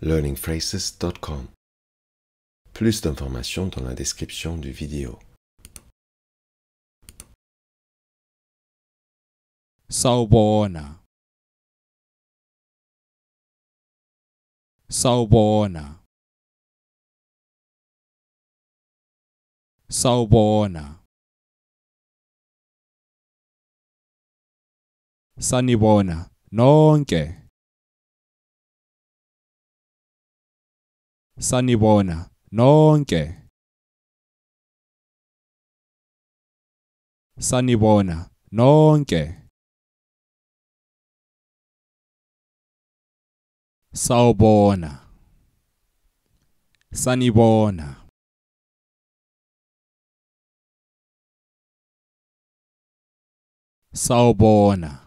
learningphrases.com. Plus d'informations dans la description du vidéo. Sawubona. Sawubona. Sawubona. Sanibona nonke. Sanibona nonke. Sanibona nonke. Sawubona. Sanibona. Sawubona.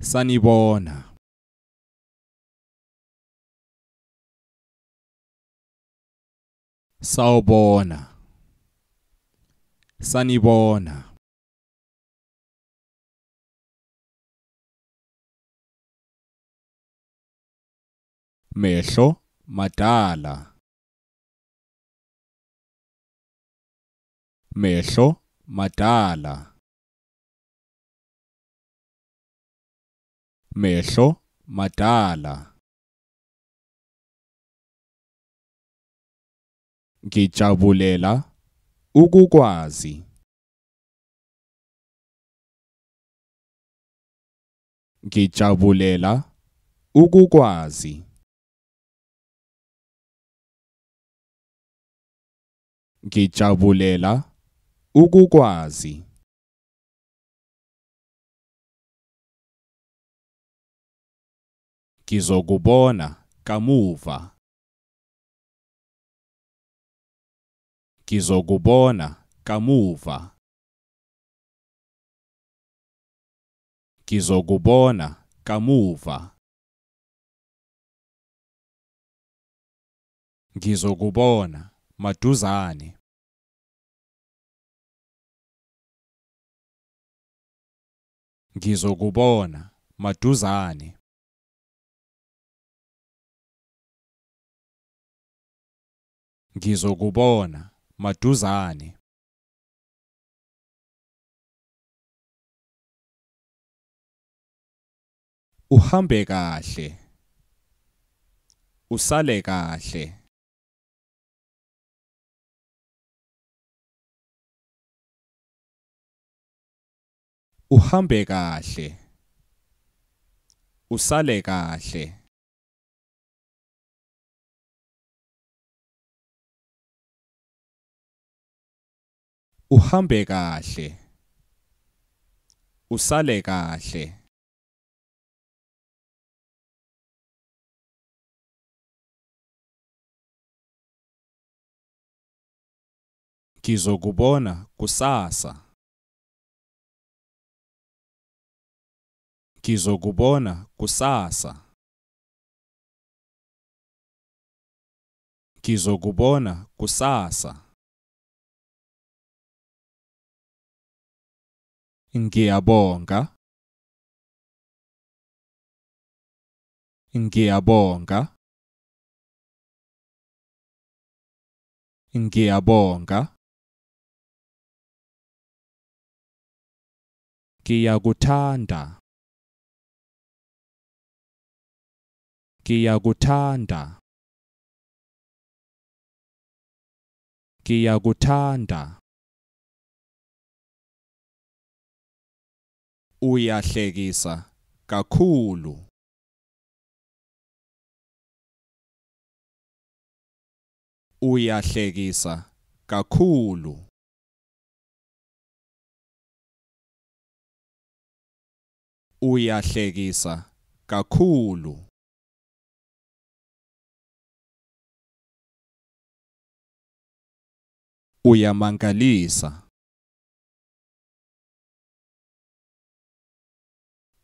Sanibona. Sawubona. Sanibona. Mehlo madala. Mehlo madala. Mehlo madala. Ngijabulela ukukwazi. Ngijabulela ukukwazi. Ngijabulela ukukwazi. Ngizokubona kamuva. Ngizokubona kamuva. Ngizokubona kamuva. Ngizokubona maduzane. Ngizokubona maduzane. Ngizokubona maduzane. Uhambe kahle. Usale kahle. Uhambe kahle. Usale kahle. Uhambe kahle. Usale kahle. Ngizokubona kusasa. Ngizokubona kusasa. Ngizokubona kusasa. Ngiyabonga. Ngiyabonga. Ngiyabonga. Ngiyakuthanda. Ngiyakuthanda. Ngiyakuthanda. Uyahlekisa kakhulu. Uyahlekisa kakhulu. Uyahlekisa kakhulu. Uyamangalisa.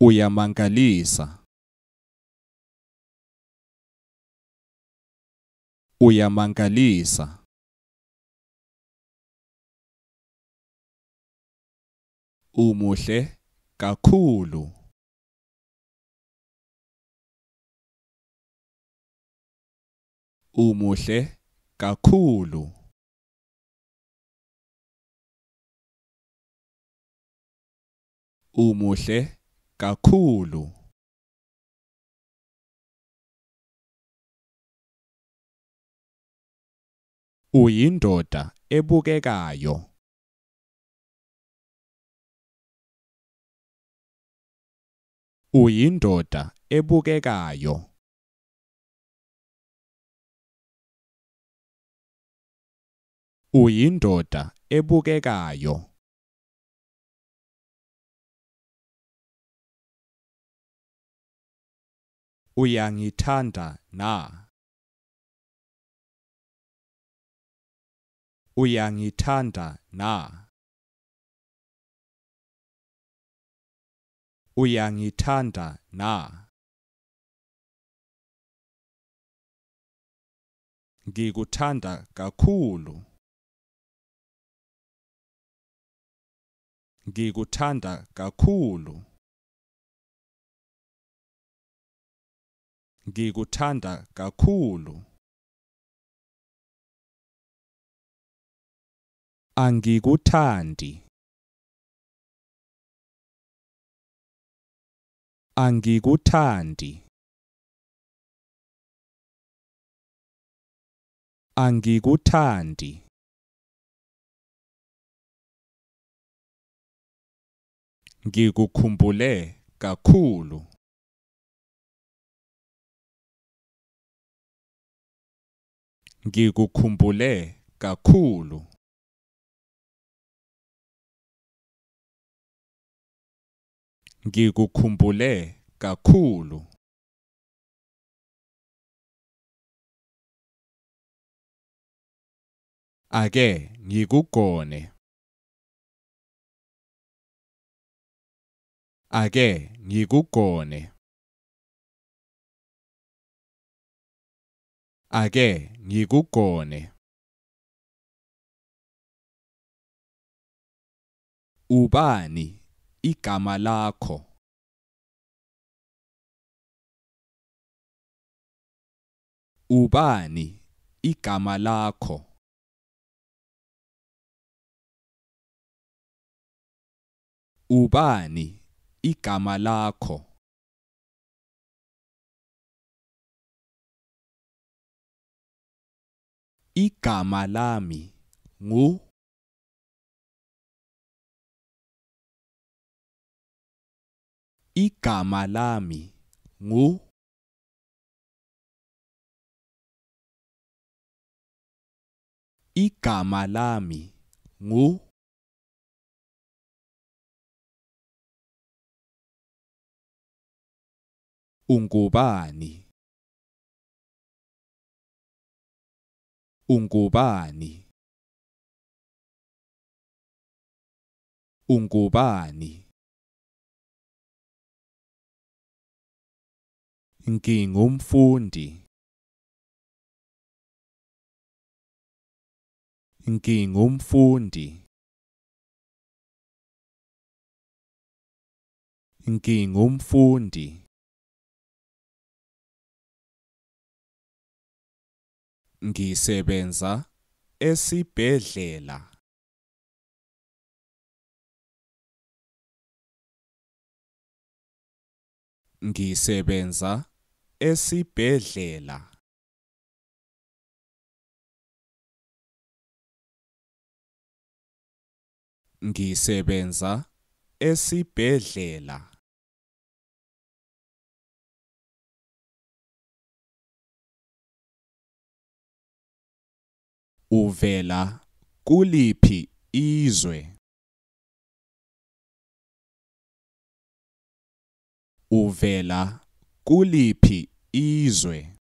Uyamangalisa. Uyamangalisa. Umuhle kakhulu. Umuhle kakhulu. Umuhle kakhulu. Uyindoda ebukekayo. Uyindoda ebukekayo. Uyindoda ebukekayo. Uyangithanda na. Uyangithanda na. Uyangithanda na. Ngikuthanda kakhulu. Ngikuthanda kakhulu. Ngikuthanda kakhulu. Angikuthandi. Angikuthandi. Angikuthandi. Ngikukhumbule kakhulu. Ngikukhumbule kakhulu. Ngikukhumbule kakhulu. Ake ngikugone. Ake ngikugone. Ake ngikugone. Ubani igama lakho. Ubani igama lakho. Ubani igama lakho. Igama lami ngu. Igama lami ngu. Igama lami ngu. Ungubani. Ungubani. Ungubani. Ngingumfundi. Ngingumfundi. Ngingumfundi. Ngisebenza esibhedlela. Ngisebenza esibhedlela. Ngisebenza esibhedlela. Uvela kuliphi izwe? Uvela kuliphi izwe?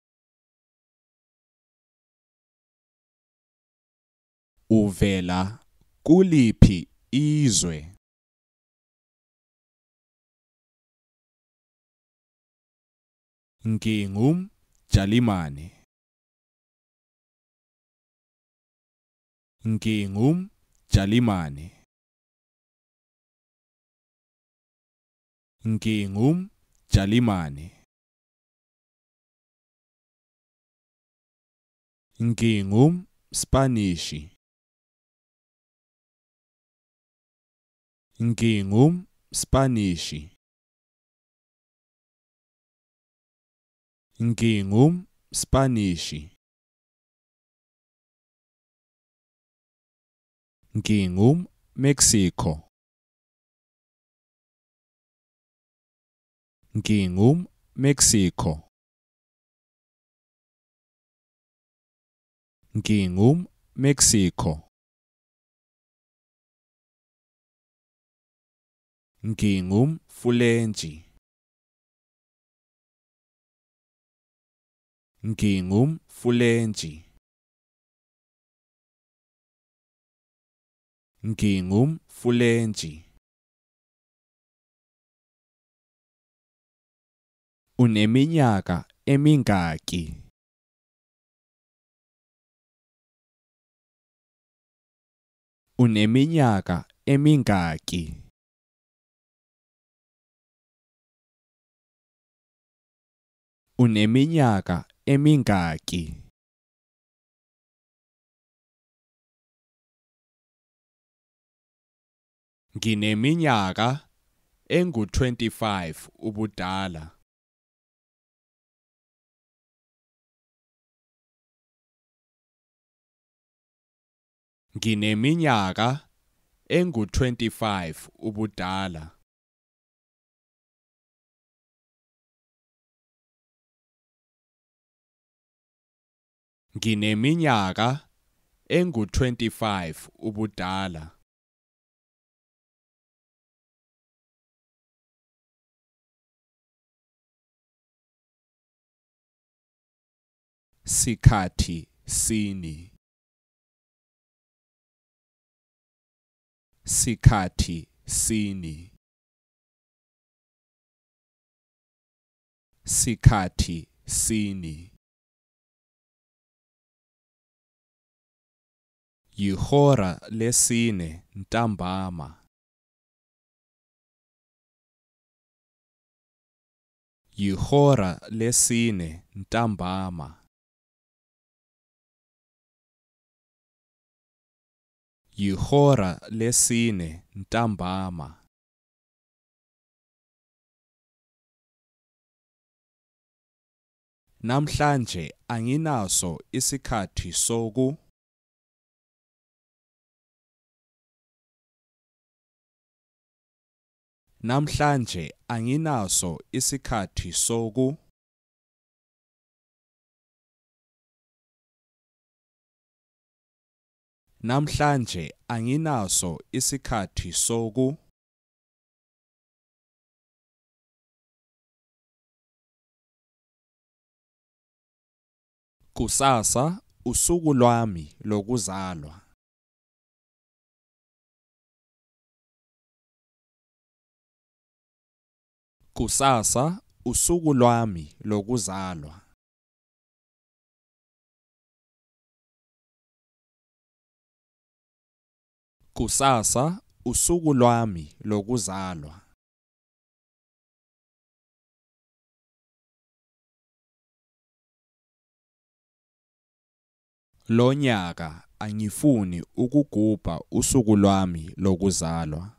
Uvela kuliphi izwe? Ngingumjalimane. Ngingumjalimane. Ngingumjalimane. Ngingum Spanishi. Ngingum Spanishi. Ngingum Spanishi. Ngingum Mexico. Ngingum Mexico. Ngingum Mexico. Ngingum Fulenji. Ngingum Fulenji. Ngingum Fulenji. Uneminyaka emingaki. Uneminyaka emingaki. Uneminyaka emingaki. Ngineminyaka engu-25 ubudala. Ngineminyaka engu-25 ubudala. Ngineminyaka engu-25 ubudala. Sikhathi sini. Sikhathi sini. Sikhathi sini. Yihora lesine ntambama. Yihora lesine ntambama. Yihora lesine ntambama. Namhlanje anginaso isikhathi soku. Namhlanje anginaso isikhathi soku. Namhlanje anginaso isikhathi soku. Kusasa usuku lwami lokuzalwa. Kusasa usuku lwami lokuzalwa. Kusasa usuku lwami lokuzalwa. Lonyaka angifuni ukugubha usuku lwami lokuzalwa.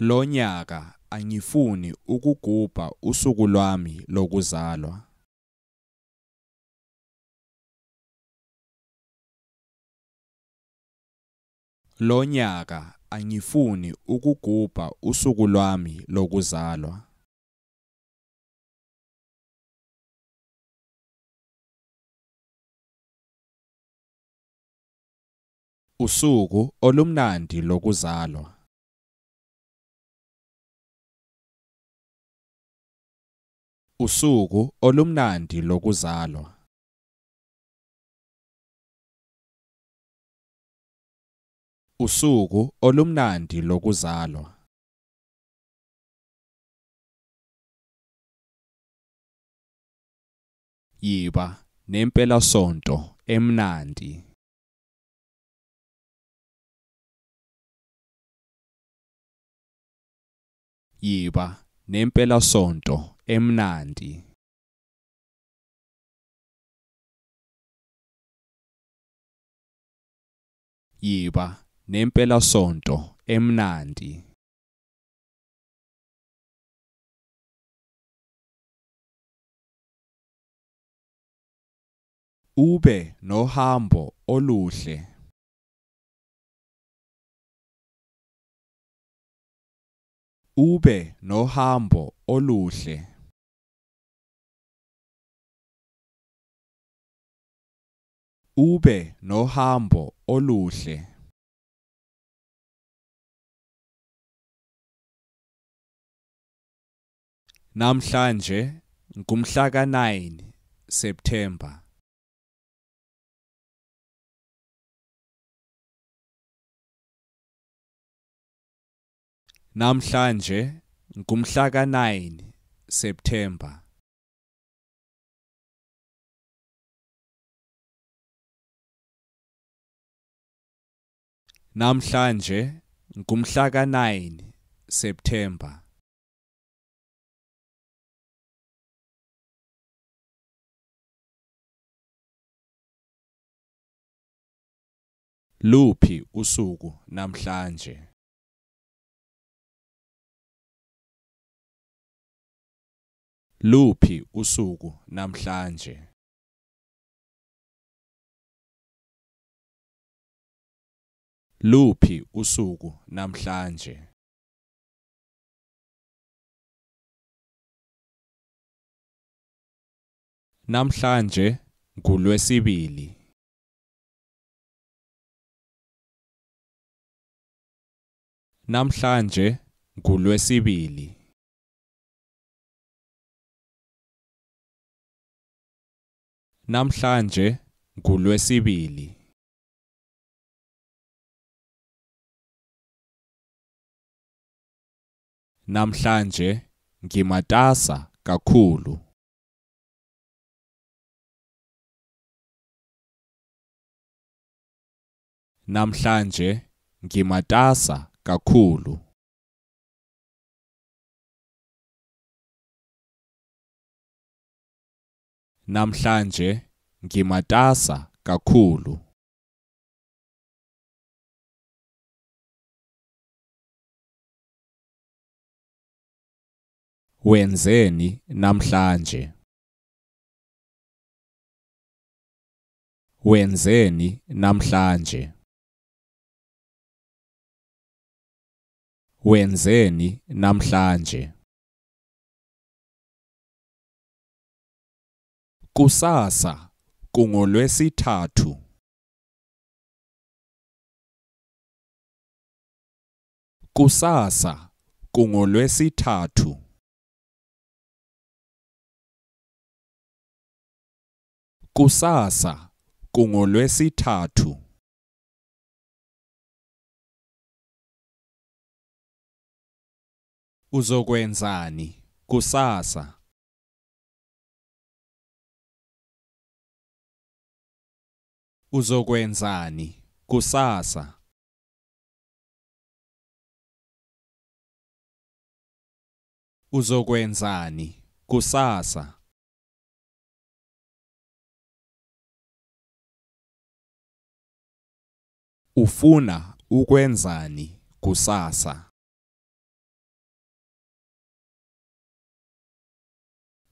Lonyaka angifuni ukugubha usuku lwami lokuzalwa. Lonyaka angifuni ukugubha usuku lwami lokuzalwa. Usuku olumnandi lokuzalwa. Usuku olumnandi lokuzalwa. Usuku olumnandi lokuzalwa. Yiba nempelasonto emnandi. Yiba nempelasonto emnandi. Yiba nempelasonto emnandi. Ube nohambo oluhle. Ube nohambo oluhle. Ube nohambo oluhle. Namhlanje ngumhlaka 9 September. Namhlanje ngumhlaka 9 September. Namhlanje ngumhlaka 9 September. Luphi usuku namhlanje? Luphi usuku namhlanje? Luphi usuku namhlanje? Namhlanje ngulwesibili. Namhlanje ngulwesibili. Namhlanje ngulwesibili. Namhlanje ngimatasa kakhulu. Namhlanje ngimatasa kakhulu. Namhlanje ngimatasa kakhulu. Wenzeni namhlanje? Wenzeni namhlanje? Wenzeni namhlanje? Kusasa kungolwesithathu. Kusasa kungolwesithathu. Kusasa kungolwesithathu. Uzokwenzani kusasa? Uzokwenzani kusasa? Uzokwenzani kusasa? Ufuna ukwenzani kusasa?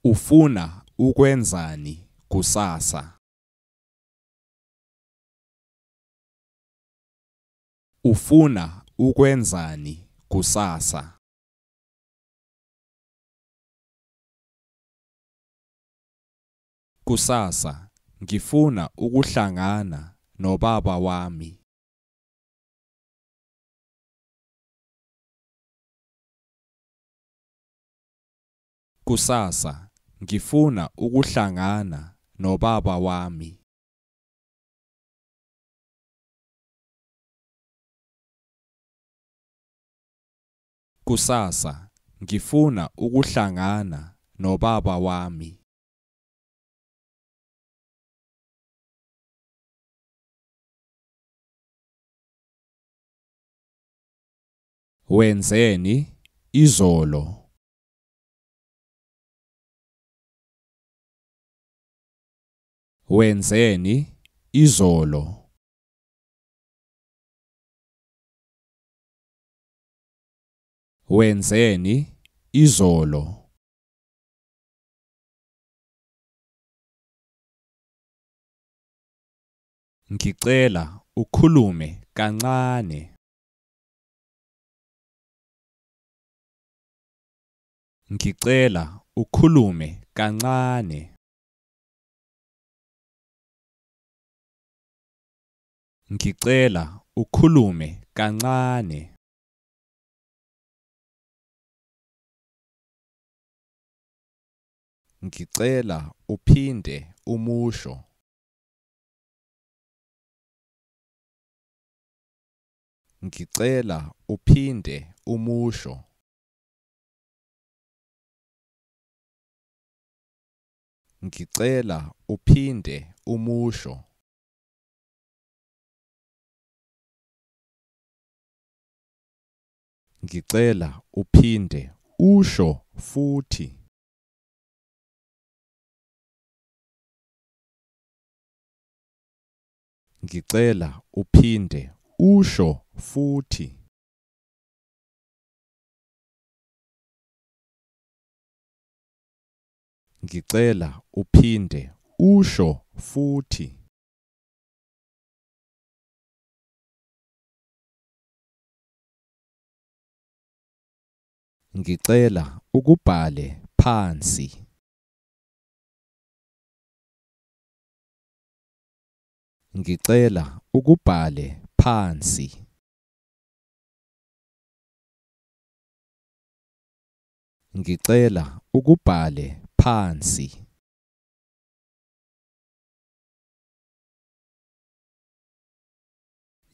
Ufuna ukwenzani kusasa? Ufuna ukwenzani kusasa? Kusasa ngifuna ukuhlangana nobaba wami. Kusasa ngifuna ukuhlangana nobaba wami. Kusasa ngifuna ukuhlangana nobaba wami. Wenzeni izolo? Wenzeni izolo? Wenzeni izolo? Ngicela ukhulume kancane. Ngicela ukhulume kancane. Ngicela ukhulume kancane. Ngicela uphinde umusho. Ngicela uphinde umusho. Ngicela uphinde umusho. Ngicela uphinde usho futhi. Ngicela uphinde usho futhi. Ngicela uphinde usho futhi. Ngicela ukubhale phansi. Ngicela ukubhale phansi. Ngicela ukubhale phansi.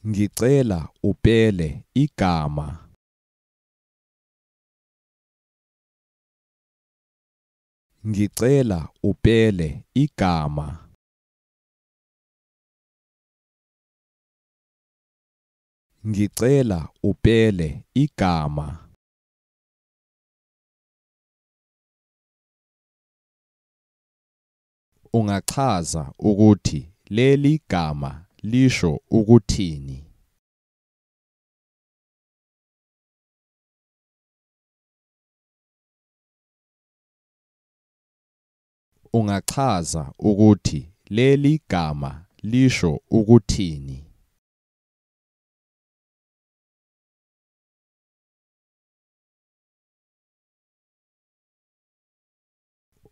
Ngicela ubhale igama. Ngicela ubhale igama. Ngicela ubhale igama. Ungachaza ukuthi leli gama lisho ukuthini. Ungachaza ukuthi leli gama lisho ukuthini.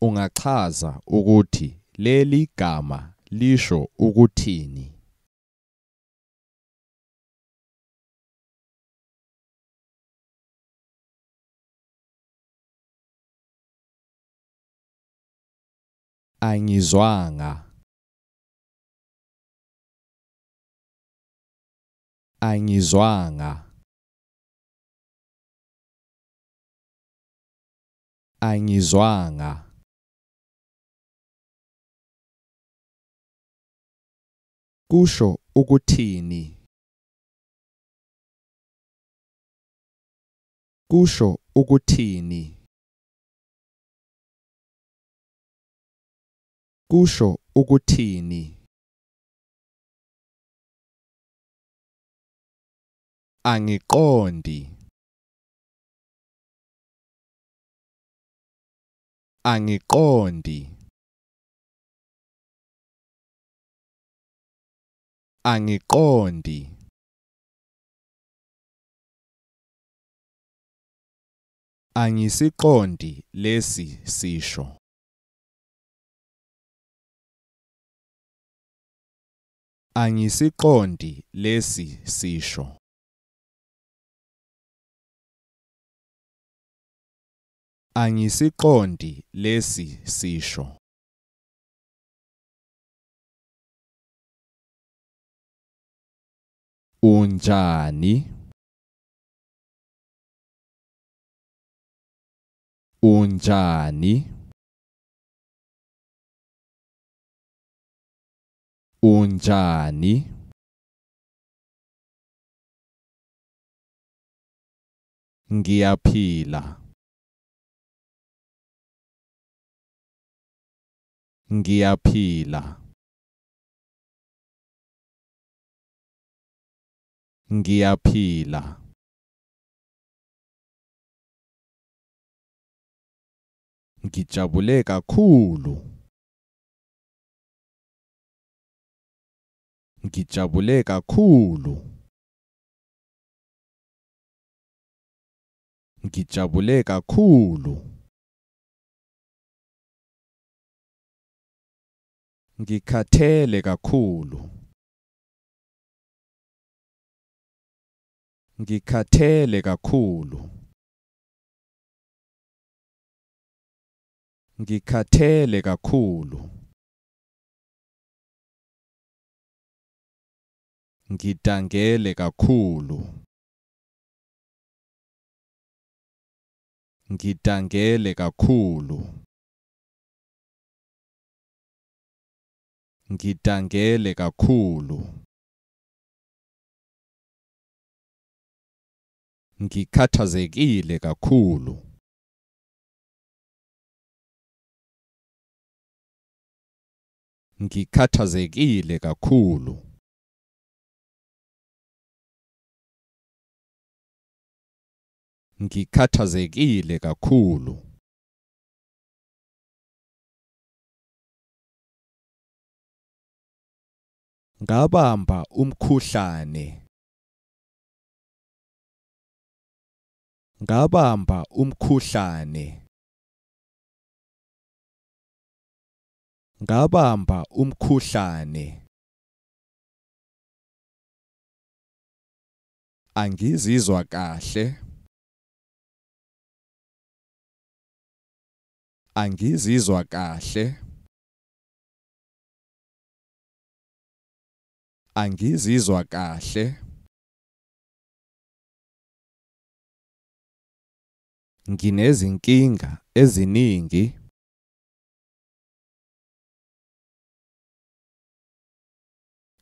Ungachaza ukuthi leli gama lisho ukuthini. Angizwanga. Angizwanga. Angizwanga. Kusho ukuthini. Kusho ukuthini. Kusho ukuthini. Angiqondi. Angiqondi. Angiqondi. Angisiqondi lesi sisho. Angisiqondi lesi sisho. Angisiqondi lesi sisho. Unjani. Unjani. Unjani. Ngiyaphila. Ngiyaphila. Ngiyaphila. Ngijabule kakhulu. Ngijabule kakhulu. Ngijabule kakhulu. Ngikhathele kakhulu. Ngikhathele kakhulu. Ngikhathele kakhulu. Ngidangele kakhulu. Ngidangele kakhulu. Ngidangele kakhulu. Ngikhathazekile kakhulu. Ngikhathazekile kakhulu. Ngikhathazekile kakhulu. Ngabamba umkhuhlane. Ngabamba umkhuhlane. Ngabamba umkhuhlane. Angizizwa kahle. Angizizwa kahle. Angizizwa kahle. Nginezinkinga eziningi.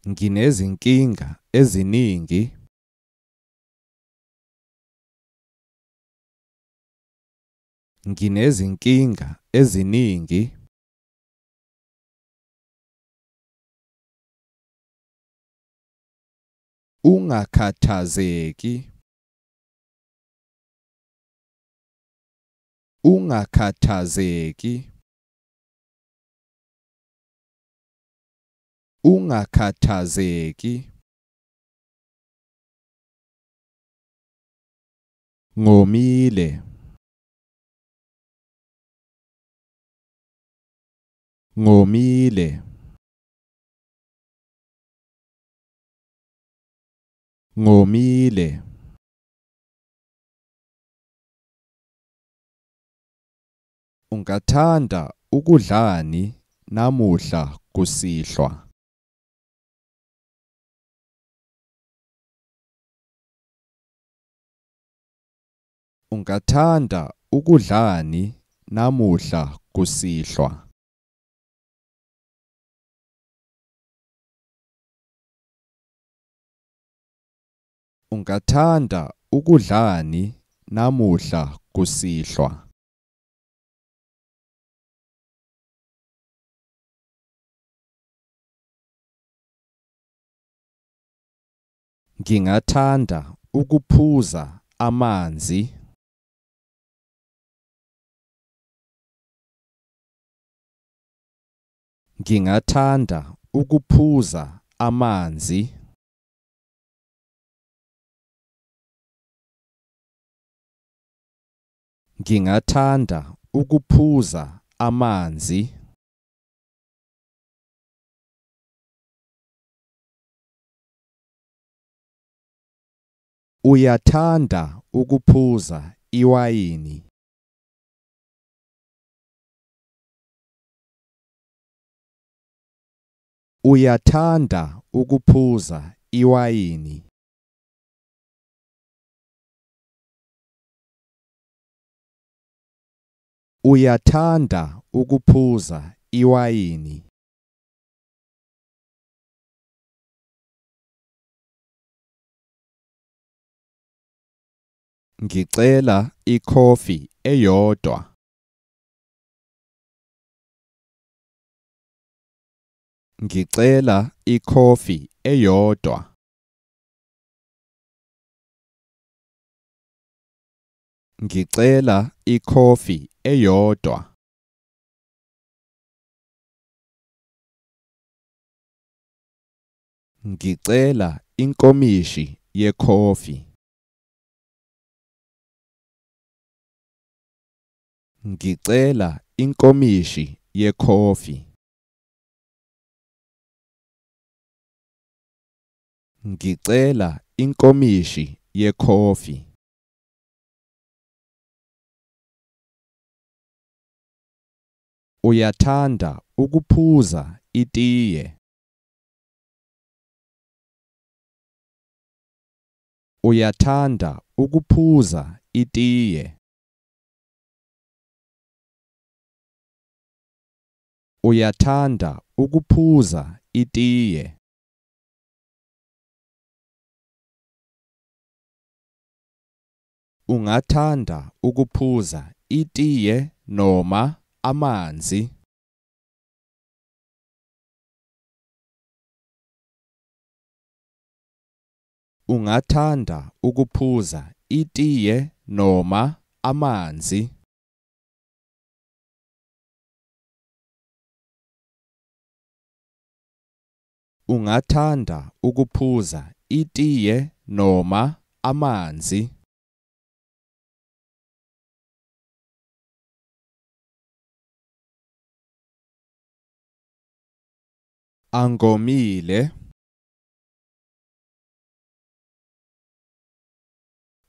Nginezinkinga eziningi. Nginezinkinga eziningi. Ungakhathazeki. Ungakhathazeki. Ungakhathazeki. Ngomile. Ngomile. Ngomile. Ungathanda ukudlani namuhla kusihlwa. Ungathanda ukudlani namuhla kusihlwa. Ungathanda ukudlani namuhla kusihlwa. Ngingathanda ukuphuza amanzi. Ngingathanda ukuphuza amanzi. Ngingathanda ukuphuza amanzi. Uyathanda ukuphuza iwayini. Uyathanda ukuphuza iwayini. Uyathanda ukuphuza iwayini. Ngicela i-coffee eyodwa. Ngicela i-coffee eyodwa. Ngicela i-coffee eyodwa. Ngicela inkomishi ye-coffee. Ngicela inkomishi ye-coffee. Ngicela inkomishi ye-coffee. Uyathanda ukuphuza itiye. Uyathanda ukuphuza itiye. Uyathanda ukuphuza itiye. Ungathanda ukuphuza itiye noma amanzi. Ungathanda ukuphuza itiye noma amanzi. Ungathanda ukuphuza itiye noma amanzi. Angomile.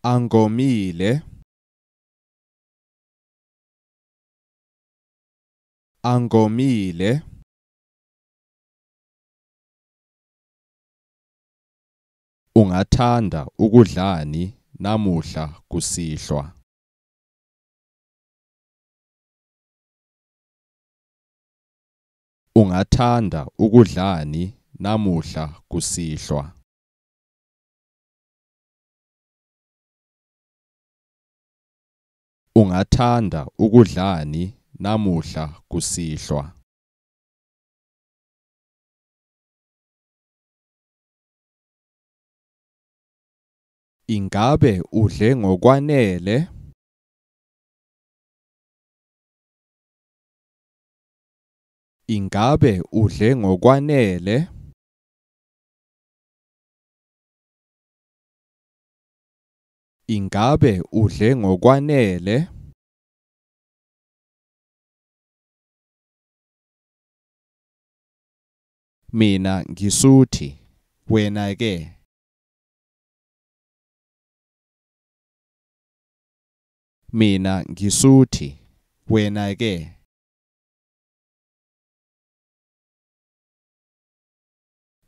Angomile. Angomile. Ungathanda ukudlani namuhla kusihlwa. Ungathanda ukudlani namuhla kusihlwa. Ungathanda ukudlani namuhla kusihlwa. Ingabe udle ngokwanele? Ingabe udle ngokwanele? Ingabe udle ngokwanele? Mina ngisuthi, wena ke? Mina ngisuthi, wena ke?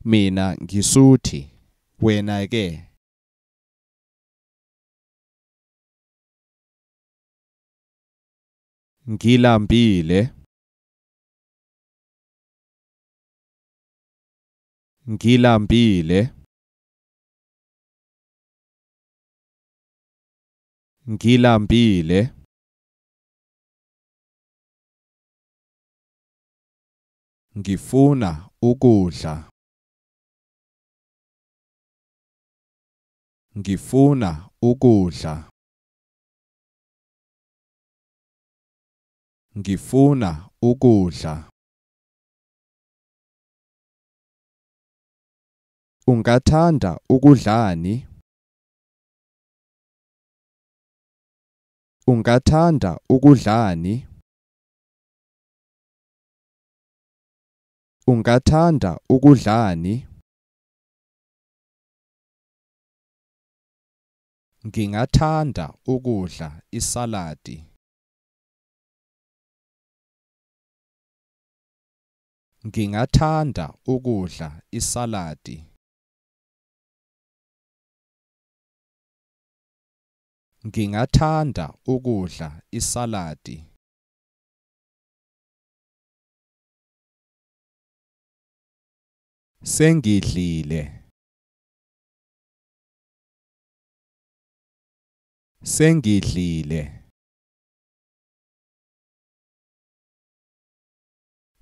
Mina ngisuthi, wena ke? Ngilambile. Ngilambile. Ngilambile. Ngifuna ukudla. Ngifuna ukudla. Ngifuna ukudla. Ungathanda ukudlani? Ungathanda ukudlani? Ungathanda ukudlani? Ngingathanda ukudla isaladi. Ngingathanda ukudla isaladi. Ngingathanda ukudla isaladi. Sengidlile. Sengidlile.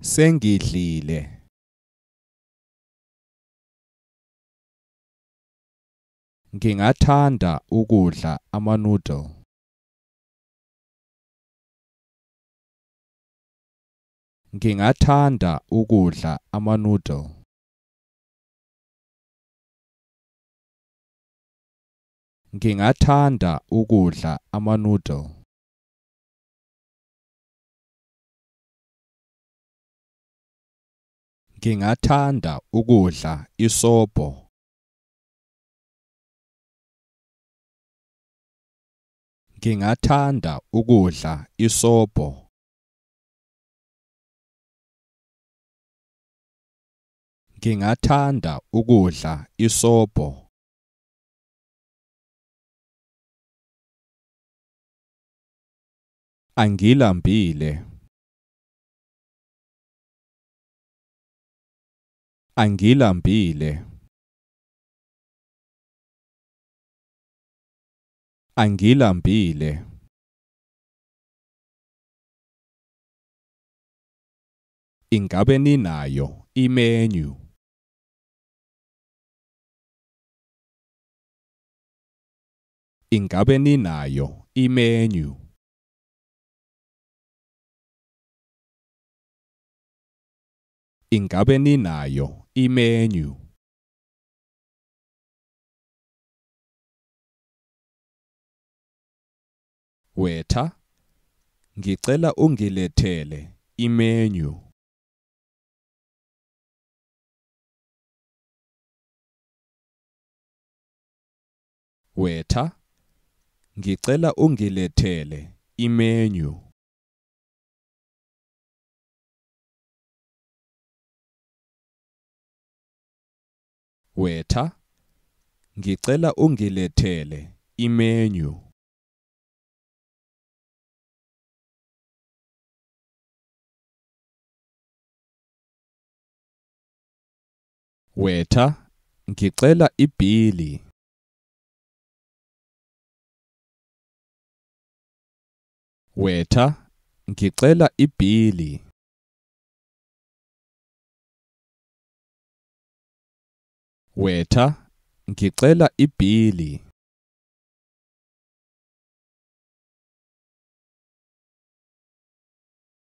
Sengidlile. Ngingathanda ukudla ama-noodle. Ngingathanda ukudla ama-noodle. Ngingathanda ukudla ama-noodle. Ngingathanda ukudla isobho. Ngingathanda ukudla isobho. Ngingathanda ukudla isobho. Angilambile. Angilambile. Angilambile. Ingabe ninayo i-menu? Ingabe ninayo i-menu? Ingabe ninayo i-menu? Waiter, ngicela ungilethele i-menu. Waiter, ngicela ungilethele i-menu. Waiter, ngicela ungilethele i-menu. Waiter, ngicela ibhili. Waiter, ngicela ibhili. Waiter, ngicela ibhili.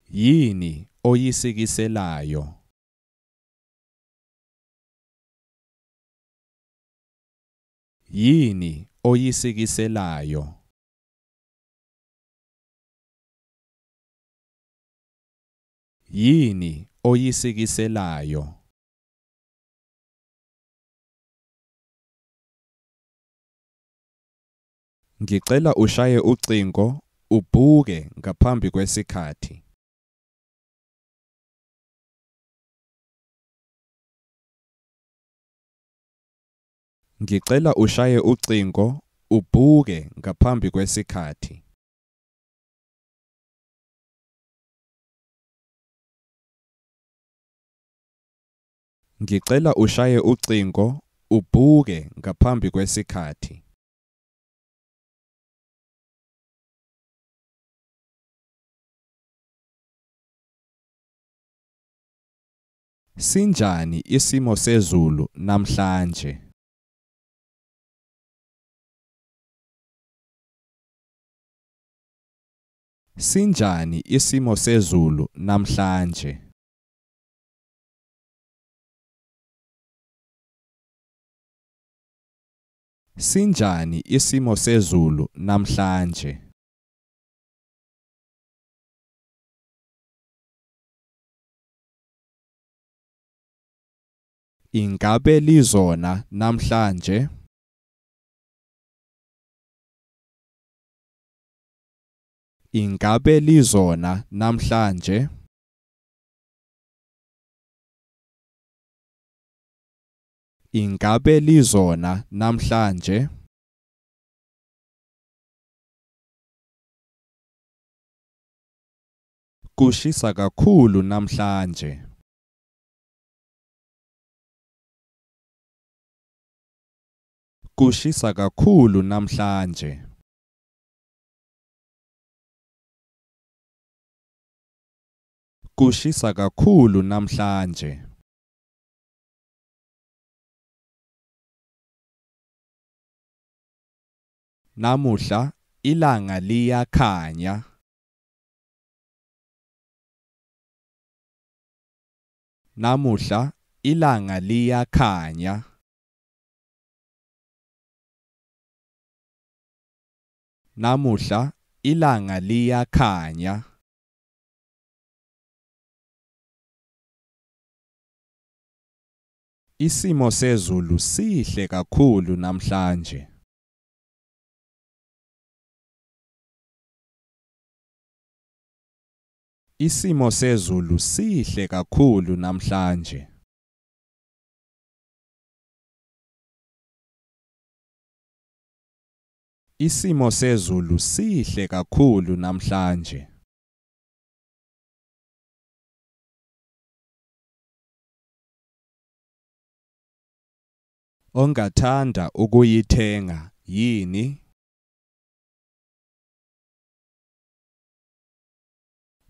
Yini oyisikiselayo? Yini oyisikiselayo? Yini oyisikiselayo? Ngicela ushaye ucingo ubhuke ngaphambi kwesikhathi. Ngicela ushaye ucingo ubhuke ngaphambi kwesikhathi. Ngicela ushaye ucingo ubhuke ngaphambi kwesikhathi. Sinjani isimo sezulu namhlanje? Sinjani isimo sezulu namhlanje? Sinjani isimo sezulu namhlanje? Ingabe lizona namhlanje? Ingabe lizona namhlanje? Ingabe lizona namhlanje? Kushisa kakhulu namhlanje. Kushisa kakhulu namhlanje. Kushisa kakhulu namhlanje. Namuhla ilanga liyakhanya. Namuhla ilanga liyakhanya. Namuhla ilanga liyakhanya. Isimo sezulu sihle kakhulu namhlanje. Isimo sezulu sihle kakhulu namhlanje. Isimo sezulu sihle kakhulu namhlanje. Ongathanda ukuyithenga yini?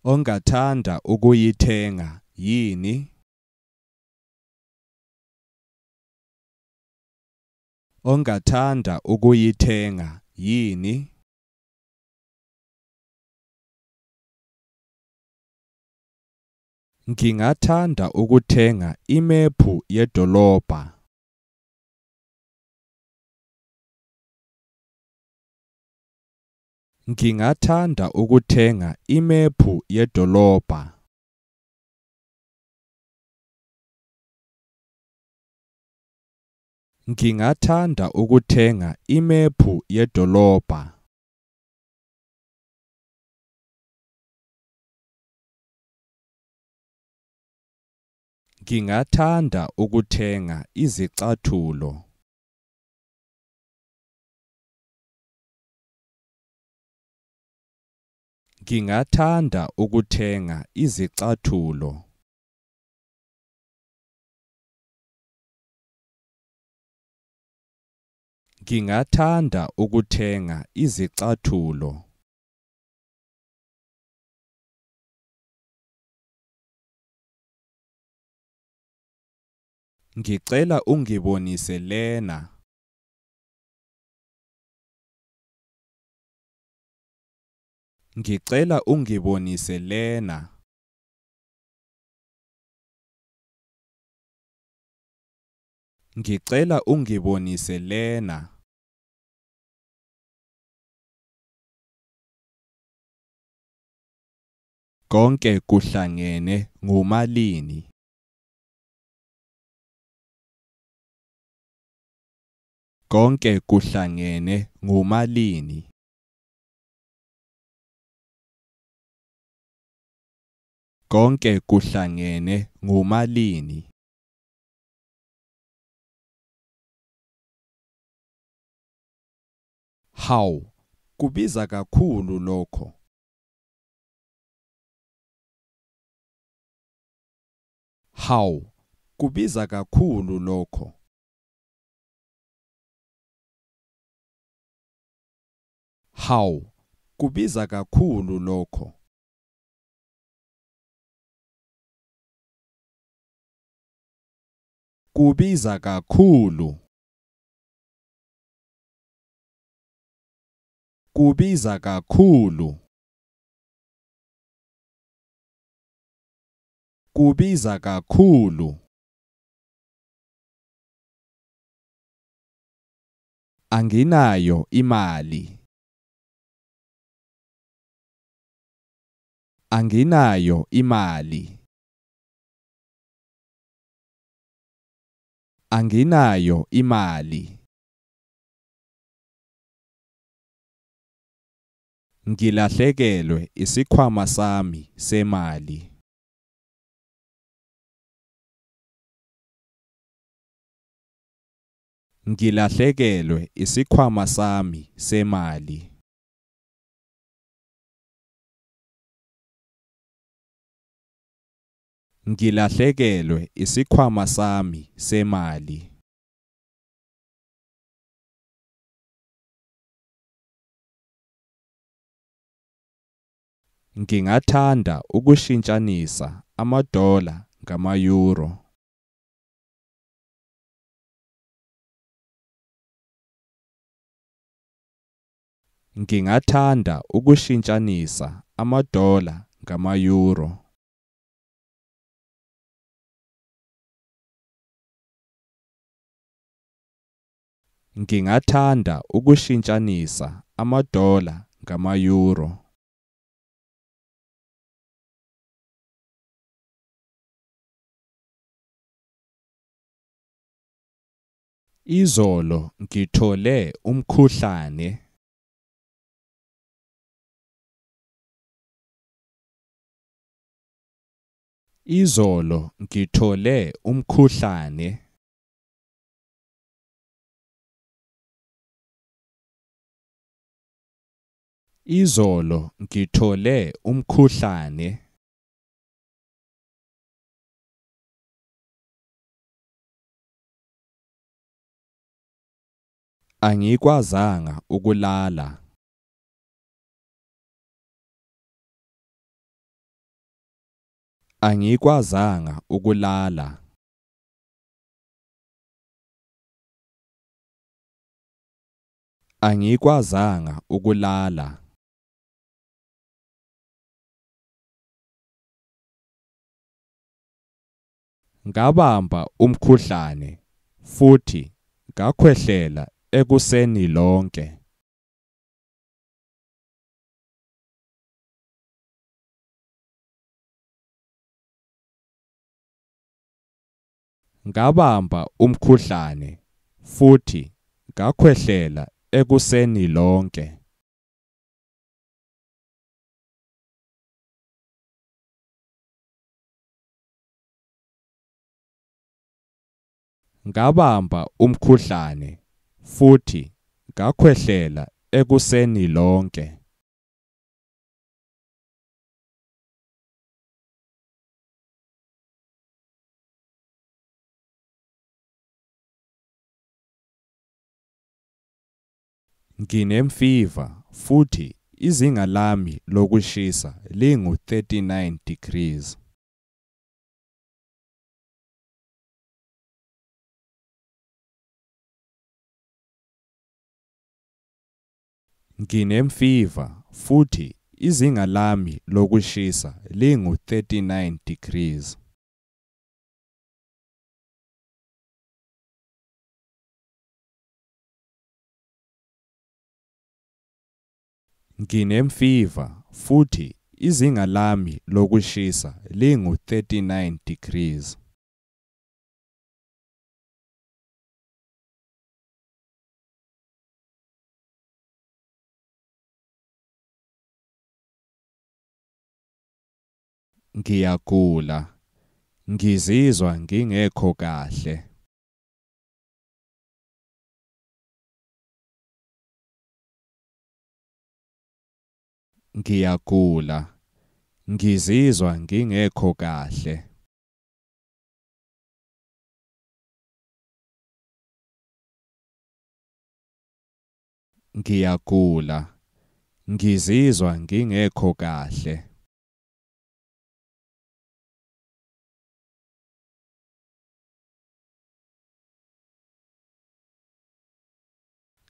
Ongathanda ukuyithenga yini? Ongathanda ukuyithenga yini? Ngingathanda ukuthenga imephu yedolobha. Ngingathanda ukuthenga imephu yedolobha. Ngingathanda ukuthenga imephu yedolobha. Ngingathanda ukuthenga izicathulo. Ngingathanda ukuthenga izicathulo. Ngingathanda ukuthenga izicathulo. Ngicela ungibonise lena. Ngicela ungibonise lena. Ngicela ungibonise lena. Konke kuhlangene ngumalini. Konke kuhlangene ngumalini. Konke kuhlangene ngumalini. Hawu, kubiza kakhulu lokho. Hawu, kubiza kakhulu lokho. Hawu, kubiza kakhulu lokho. Kubiza kakhulu. Kubiza kakhulu. Kubiza kakhulu. Anginayo imali. Anginayo imali. Anginayo imali. Ngilahlekelwe isikhwama sami semali. Ngilahlekelwe isikhwama sami semali. Ngilahlekelwe isikhwama sami semali. Ngingathanda ukushintshanisa amadola ngama-euro. Ngingathanda ukushintshanisa amadola ngama-euro. Ngingathanda ukushintshanisa amadola ngama-euro. Izolo ngithole umkhuhlane. Izolo ngithole umkhuhlane. Izolo ngithole umkhuhlane. Angikwazanga ukulala. Angikwazanga ukulala. Angikwazanga ukulala. Ngabamba umkhuhlane futhi ngakhwehlela ekuseni lonke. Ngabamba umkhuhlane futhi ngakhwehlela ekuseni lonke. Ngabamba umkhuhlane futhi ngakhwehlela ekuseni lonke. Nginemfiva futhi izinga lami lokushisa lingu 39 degrees. Nginemfiva futhi izinga lami lokushisa lingu 39 degrees. Nginemfiva futhi izinga lami lokushisa lingu 39 degrees. Ngiyagula. Ngizizwa ngingekho kahle. Ngiyagula. Ngizizwa ngingekho kahle. Ngiyagula. Ngizizwa ngingekho kahle.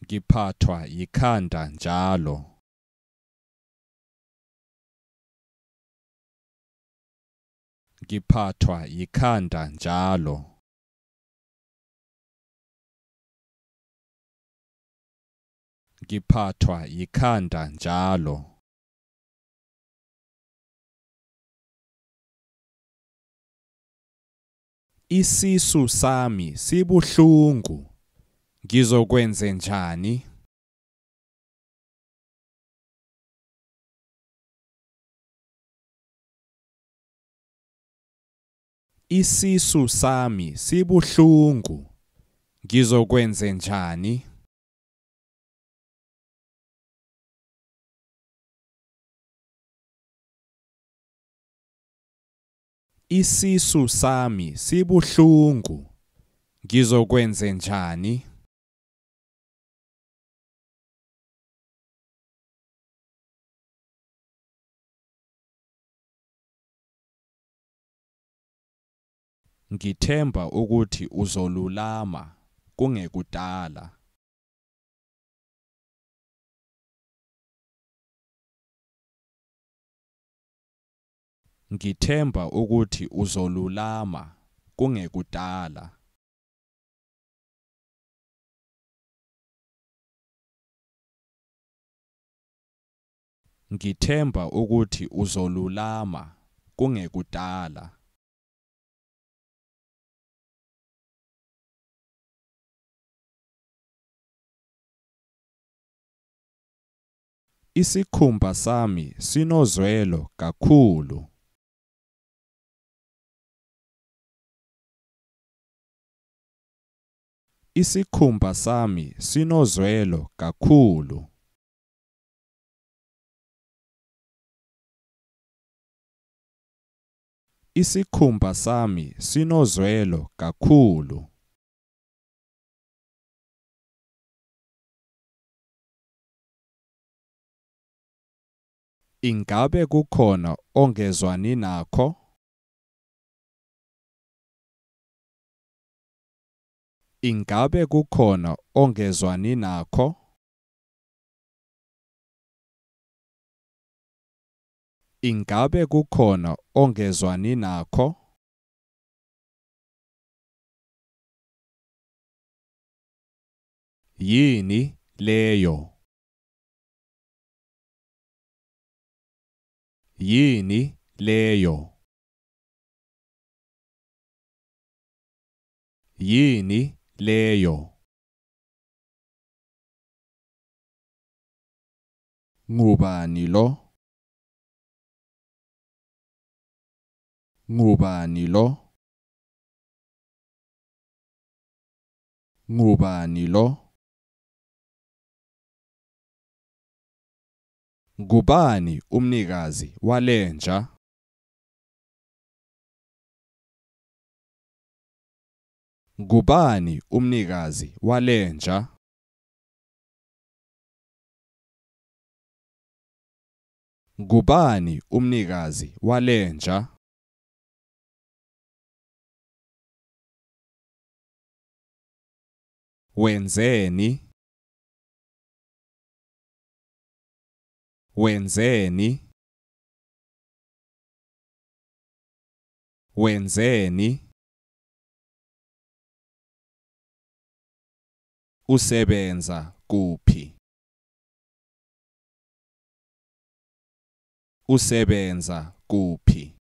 Ngiphathwa yikhanda njalo. Ngiphathwa yikhanda njalo. Ngiphathwa yikhanda njalo. Isisu sami sibuhlungu. Ngizokwenze njani? Isisu sami sibuhlungu. Ngizokwenze njani? Isisu sami sibuhlungu. Ngizokwenze njani? Ngithemba ukuthi uzolulama kungekudala. Ngithemba ukuthi uzolulama kungekudala. Ngithemba ukuthi uzolulama kungekudala. Isikhumba sami sinozwelo kakhulu. Isikhumba sami sinozwelo kakhulu. Isikhumba sami sinozwelo kakhulu. Ingabe kukhona ongezwani nakho? Ingabe kukhona ongezwani nakho? Ingabe kukhona ongezwani nakho? Yini leyo? Yini leyo? Yini leyo? Ngubani lo? Ngubani lo? Ngubani lo? Ngubani umnikazi walenja? Ngubani umnikazi walenja? Ngubani umnikazi walenja? Wenzeni? Wenzeni? Wenzeni? Usebenza kuphi? Usebenza kuphi?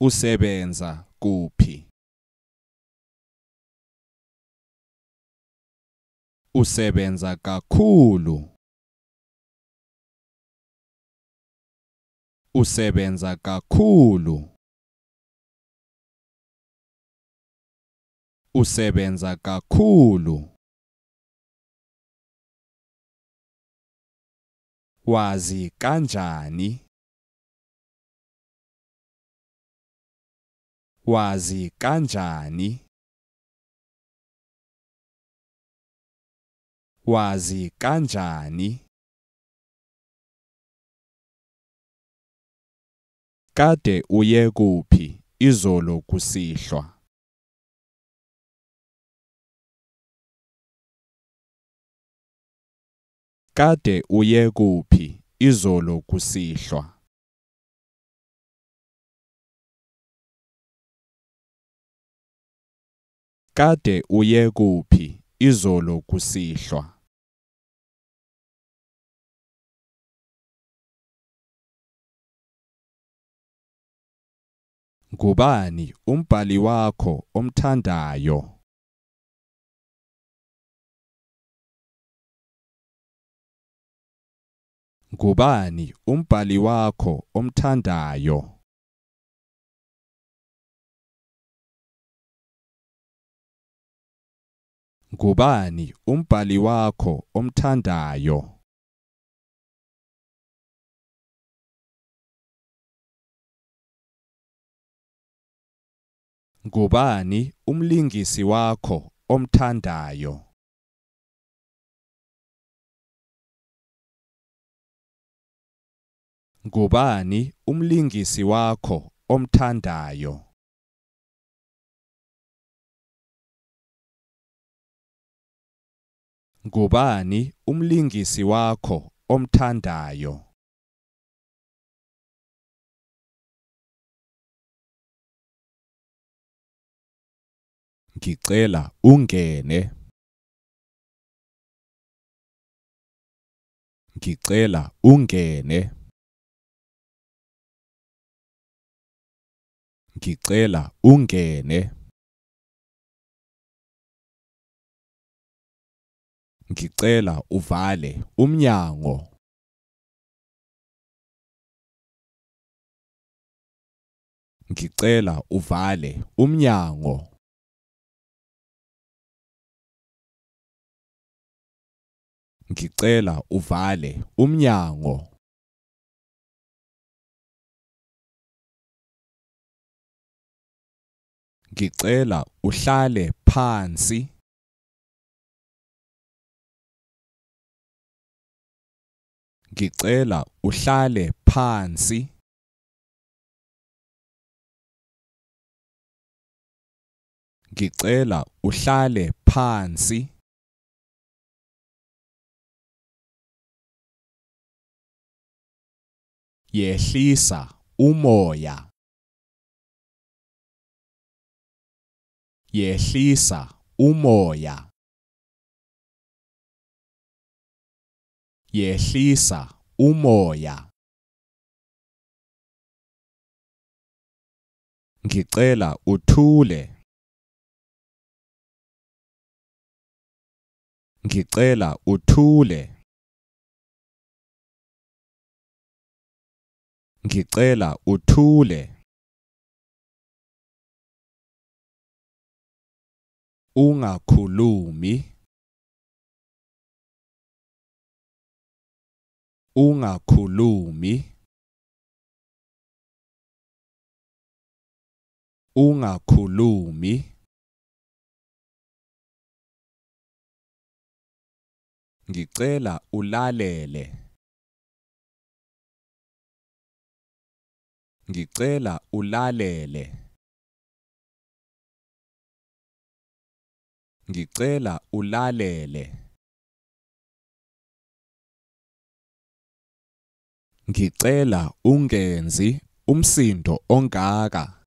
Usebenza kuphi? Usebenza kakhulu. Usebenza kakhulu. Usebenza kakhulu. Wazi kanjani? Wazi kanjani? Wazi kanjani? Kade uye kuphi izolo kusihlwa? Kade uye kuphi izolo kusihlwa? Kade uye kuphi izolo kusihlwa? Ngubani umbhali wakho omthandayo? Ngubani umbhali wakho omthandayo? Ngubani umbhali wakho omthandayo? Ngubani umlingisi wakho omthandayo? Ngubani umlingisi wakho omthandayo? Ngubani umlingisi wakho omthandayo? Ngicela ungene. Ngicela ungene. Ngicela ungene. Ngicela uvale umnyango. Ngicela uvale umnyango. Ngicela uvale umnyango. Ngicela uhlale phansi. Ngicela uhlale phansi. Ngicela uhlale phansi. Yehlisa umoya. Yehlisa umoya. Yehlisa umoya. Ngicela uthule. Ngicela uthule. Ngicela uthule. Ungakhulumi. Ungakhulumi. Ungakhulumi. Ngicela ulalele. Ngicela ulalele. Ngicela ulalele. Ngicela ungenzi umsindo ongaka.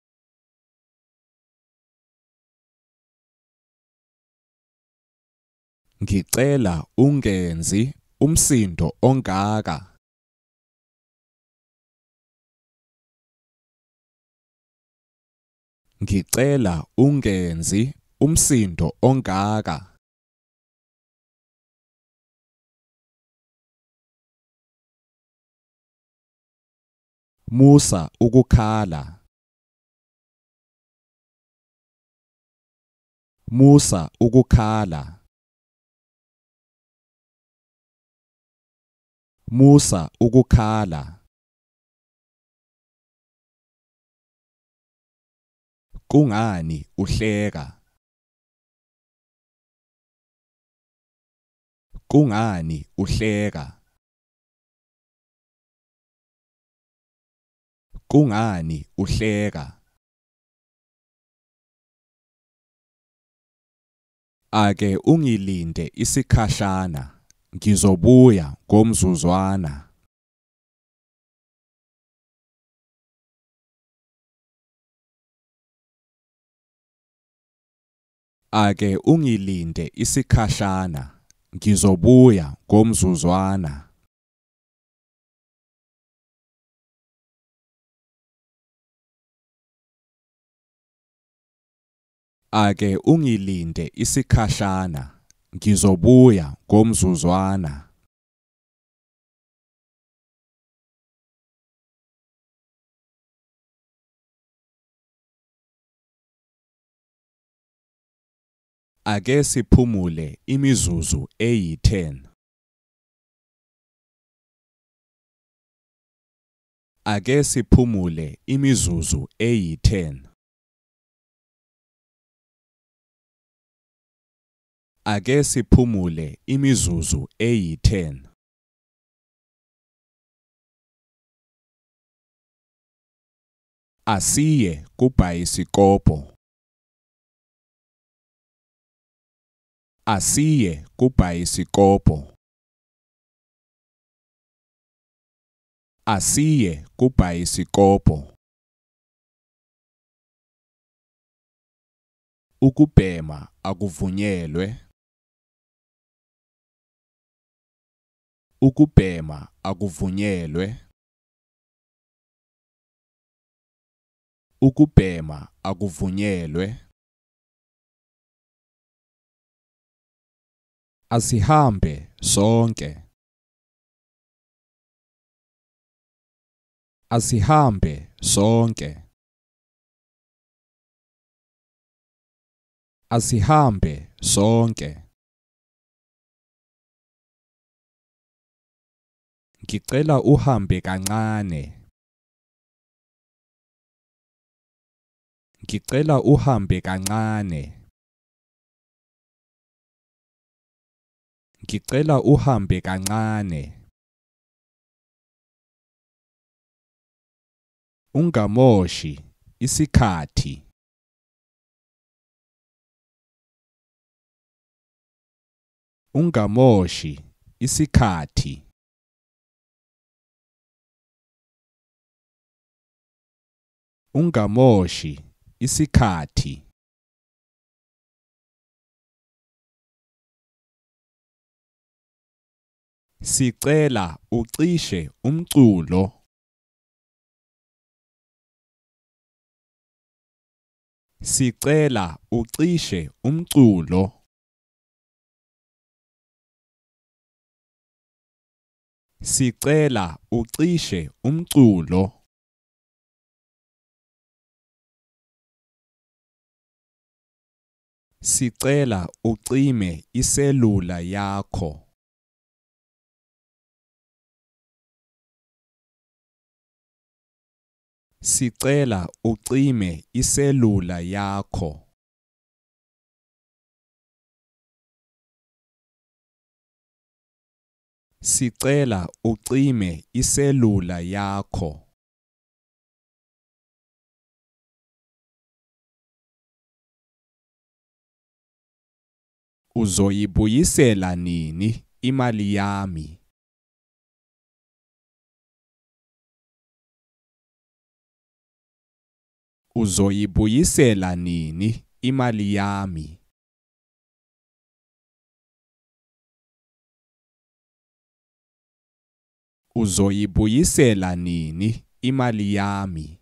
Ngicela ungenzi umsindo ongaka. Ngicela ungenzi umsindo ongaka. Musa ukukhala. Musa ukukhala. Musa ukukhala. Kungani uhleka. Kungani uhleka. Kungani uhleka. Ake ungilinde isikhashana, ngizobuya ngomzuzwana. Ake ungilinde isikhashana, ngizobuya ngomzuzwana. Ake ungilinde isikhashana, ngizobuya ngomzuzwana. Ake siphumule imizuzu eyi-10. Ake siphumule imizuzu eyi-10. Ake siphumule imizuzu eyi-10. Asiye kubhayisikobho. Asiye kubhayisikobho. Asiye kubhayisikobho. Ukubhema akuvunyelwe. Ukubhema akuvunyelwe. Ukubhema akuvunyelwe. Asihambe sonke. Asihambe sonke. Asihambe sonke. Ngicela uhambe kancane. Ngicela uhambe kancane. Ngicela uhambe kancane. Ungamoshi isikhathi. Ungamoshi isikhathi. Ungamoshi isikhathi. Sicela ucishe umculo. Sicela ucishe umculo. Sicela ucishe umculo. Sicela ucime iselula yakho. Sicela ucime iselula yakho. Sicela ucime iselula yakho. Uzoyibuyisela nini imali yami? Uzoyibuyisela nini imali yami? Uzoyibuyisela nini imali yami?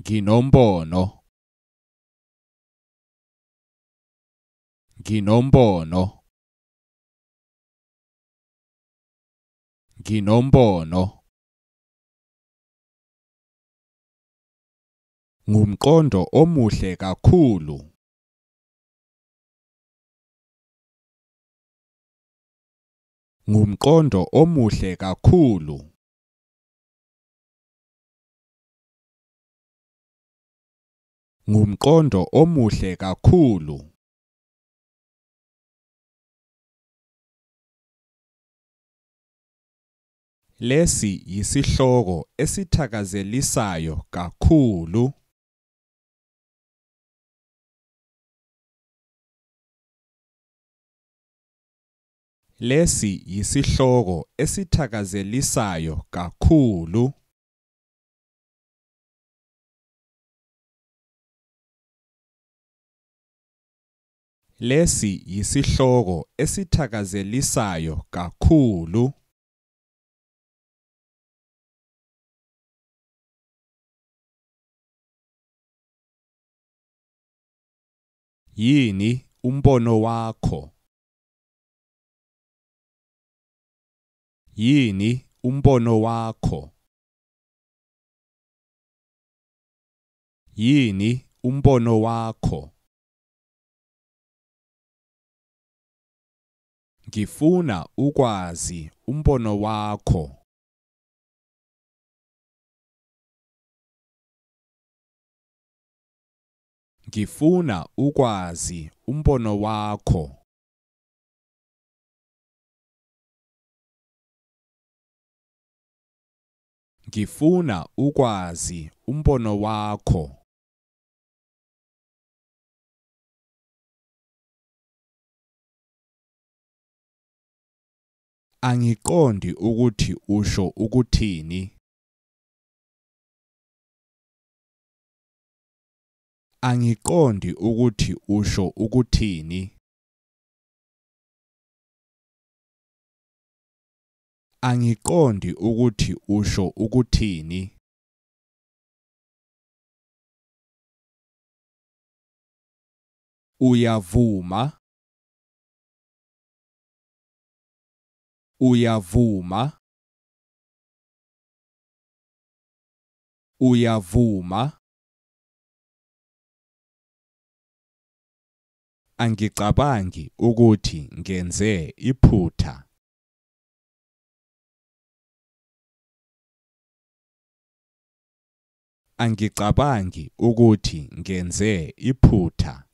Nginombono. Nginombono. Nginombono. Ngumqondo omuhle kakhulu. Ngumqondo omuhle kakhulu. Ngumqondo omuhle kakhulu. Lesi yisihloko esithakazelisayo kakhulu. Lesi yisihloko esithakazelisayo kakhulu. Lesi yisihloko esithakazelisayo kakhulu. Yini umbono wakho? Yini umbono wakho? Yini umbono wakho? Ngifuna ukwazi umbono wakho. Ngifuna ukwazi umbono wakho. Ngifuna ukwazi umbono wakho. Angiqondi ukuthi usho ukuthini. Angiqondi ukuthi usho ukuthini. Angiqondi ukuthi usho ukuthini. Uyavuma. Uyavuma. Uyavuma. Angicabangi ukuthi ngenze iphutha. Angicabangi ukuthi ngenze iphutha.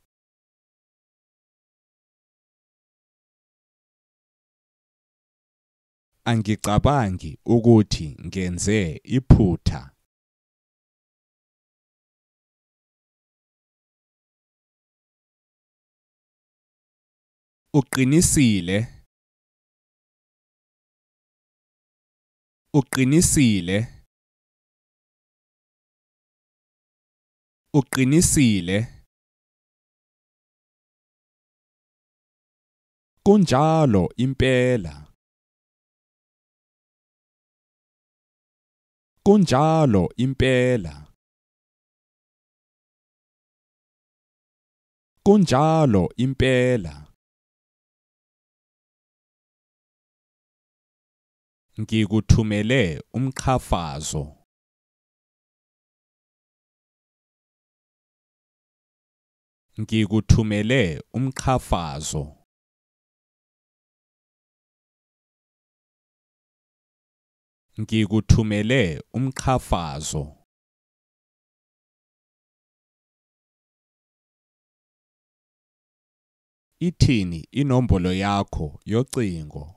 Angicabangi ukuthi ngenze iphutha. Uqinisile. Uqinisile. Uqinisile. Kunjalo impela. Kunjalo impela. Kunjalo impela. Ngikuthumele umqhafazo. Ngikuthumele umqhafazo. Ngikuthumele umqhafazo. Ithini inombolo yakho yocingo?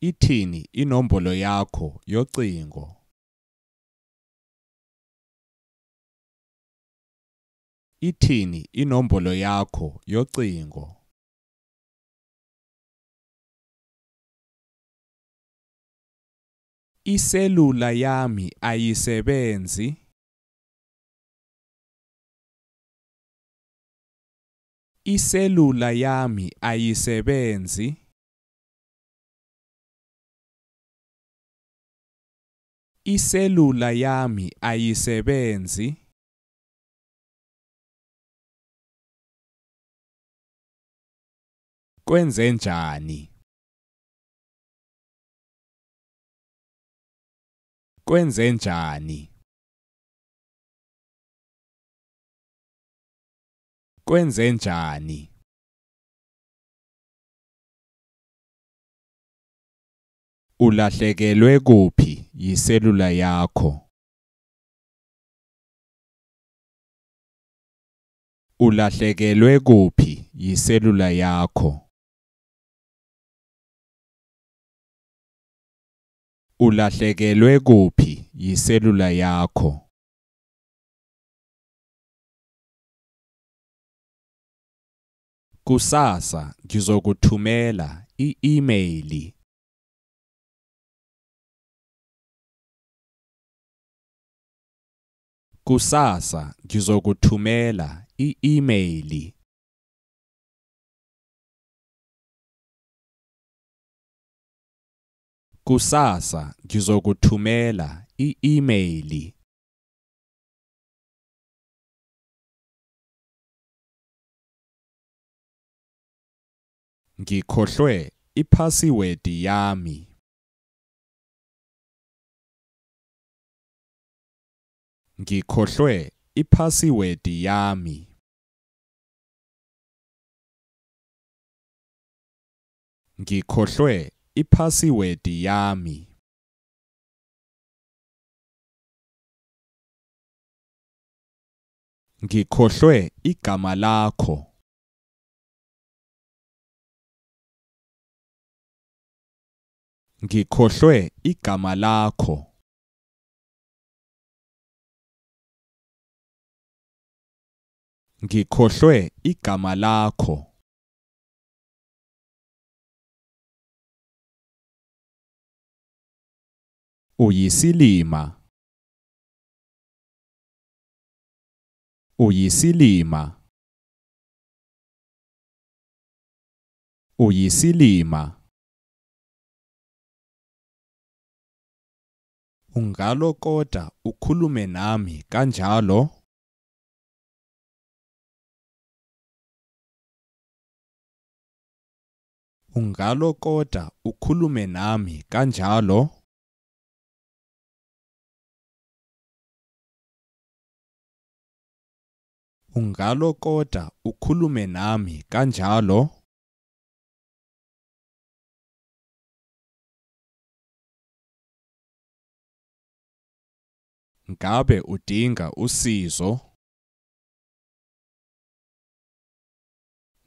Ithini inombolo yakho yocingo? Ithini inombolo yakho yocingo? Iselula yami ayisebenzi. Iselula yami ayisebenzi. Iselula yami ayisebenzi. Kwenze njani? Kwenze njani? Kwenze njani? Ulahlekelwe kuphi yiselula yakho? Ulahlekelwe kuphi yiselula yakho? Ulahlekelwe kuphi yiselula yakho? Kusasa ngizokuthumela i-imeyili. Kusasa ngizokuthumela i-imeyili. Kusasa ngizokuthumela i-imeyili. Ngikhohlwe i-password yami. Ngikhohlwe i-password yami. Ngikhohlwe i-password yami. Ngikhohlwe igama lakho. Ngikhohlwe igama lakho. Ngikhohlwe igama lakho. Uyisilima. Ujisilima. Ujisilima. Ungalo koda ukhulume nami kanjalo. Ungalo koda ukhulume nami kanjalo. Ungalo koda ukhulume nami kanjalo. Ngabe udinga usizo.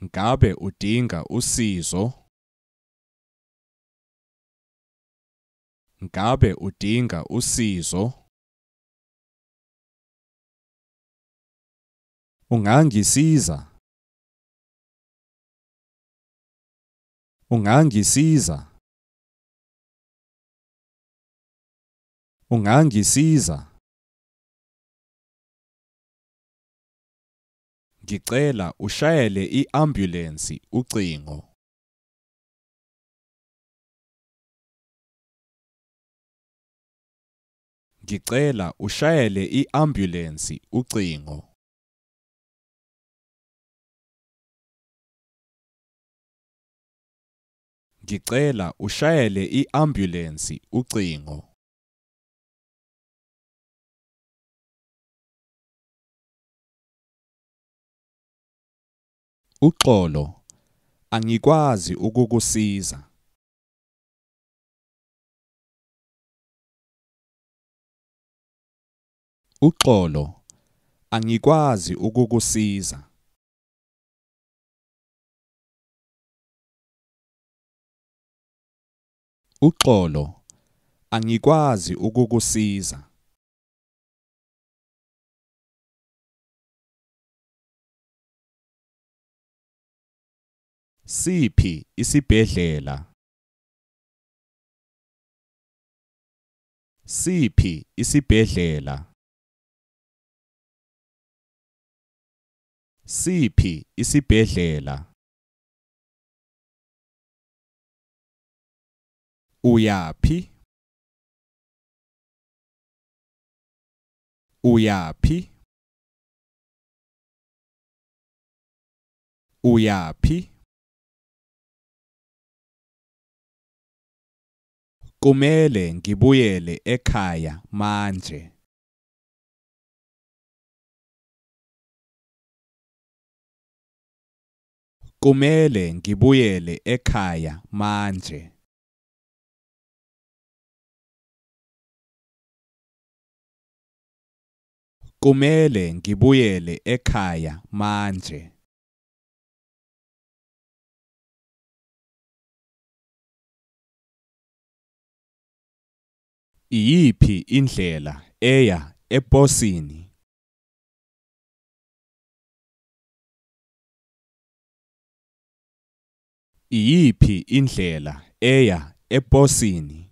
Ngabe udinga usizo. Ngabe udinga usizo. Ungangisiza. Ungangisiza. Ungangisiza. Ngicela ushayele iambulensi ucingo. Ngicela ushayele iambulensi ucingo. Ngicela ushayele iambulensi ucingo. Uxolo, angikwazi ukukusiza. Uxolo, angikwazi ukukusiza. Uxolo, angikwazi ukukusiza. Siphi isibhedlela. Siphi isibhedlela. Siphi isibhedlela. Uyaphi. Uyaphi. Uyaphi. Kumele ngibuyele ekhaya manje. Kumele ngibuyele ekhaya manje. Kumele ngibuyele ekhaya manje. Iyiphi indlela eya eposini. Iyiphi indlela eya eposini.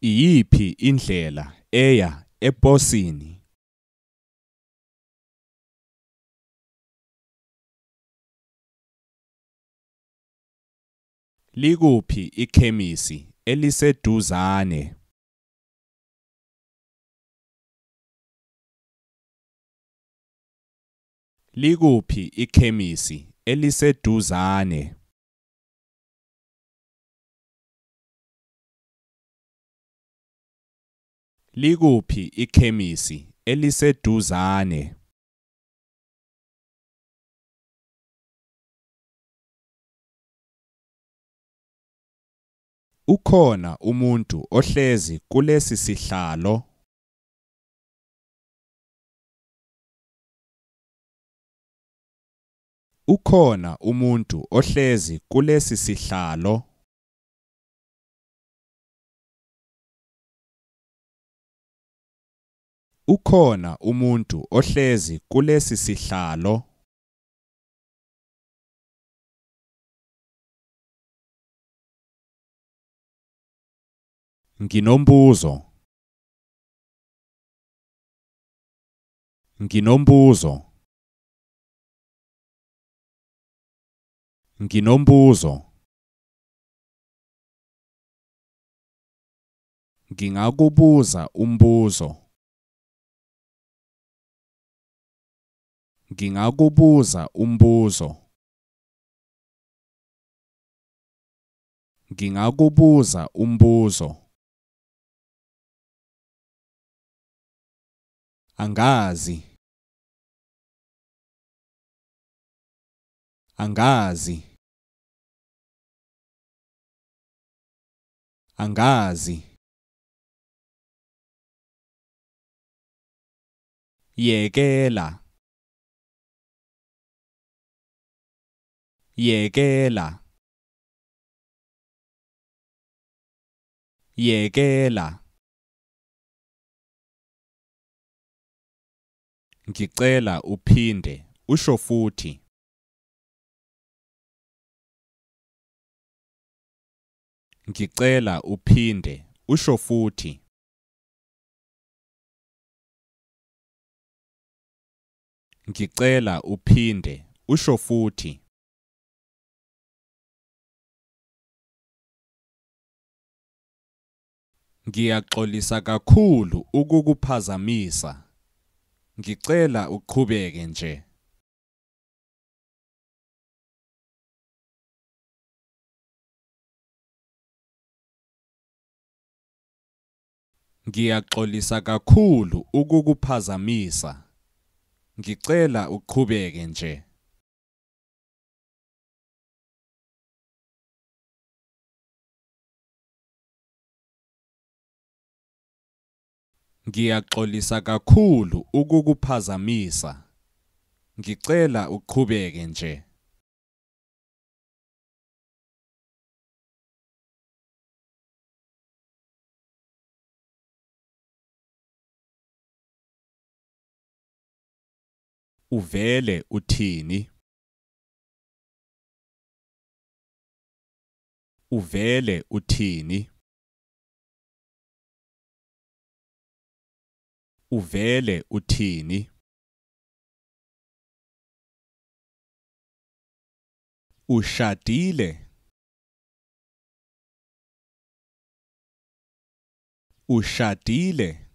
Iyiphi indlela eya eposini. Likuphi ikhemisi eliseduzane. Likuphi ikhemisi eliseduzane. Likuphi ikhemisi eliseduzane. Ukhona umuntu ohlezi kulesi sihlalo. Ukhona umuntu ohlezi kulesi sihlalo. Ukhona umuntu ohlezi kulesi sihlalo. Nginombuzo. Nginombuzo. Nginombuzo. Ngingakubuza umbuzo. Ngingakubuza umbuzo. Ngingakubuza umbuzo. Angazi. Angazi. Angazi. Yekela. Yekela. Yekela. Ngicela uphinde usho futhi. Ngicela uphinde usho futhi. Ngicela uphinde usho futhi. Ngiyaxolisa kakhulu ukukuphazamisa. Ngicela uqhubeke nje. Ngiyaxolisa kakhulu ukukuphazamisa. Ngicela uqhubeke nje. Ngiyaxolisa kakhulu ukukuphazamisa. Ngicela uqhubeke nje. Uvele uthini? Uvele uthini? Uvele uthini? Ushadile? Ushadile?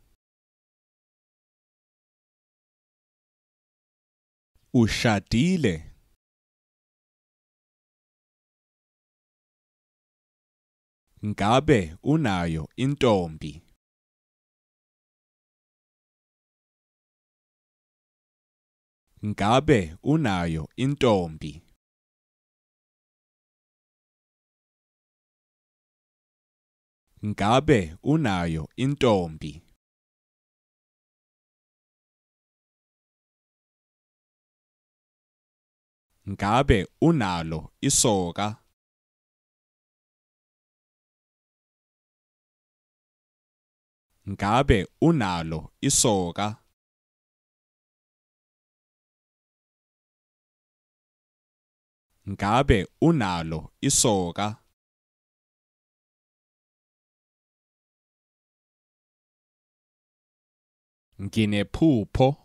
Ushadile? Ngabe unayo intombi? Ngabe unayo intombi? Ngabe unayo intombi? Ngabe unalo isoka? Ngabe unalo isoka? Ngabe unalo isoka? Nginephupho.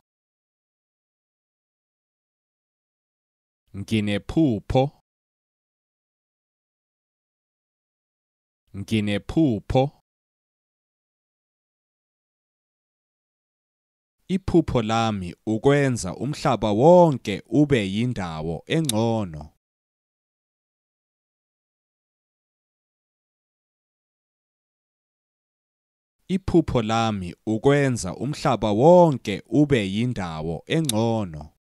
Nginephupho. Nginephupho. Iphupho lami ukwenza umhlaba wonke ube yindawo engcono. Iphupho lami ukwenza umhlaba wonke ube yindawo engcono.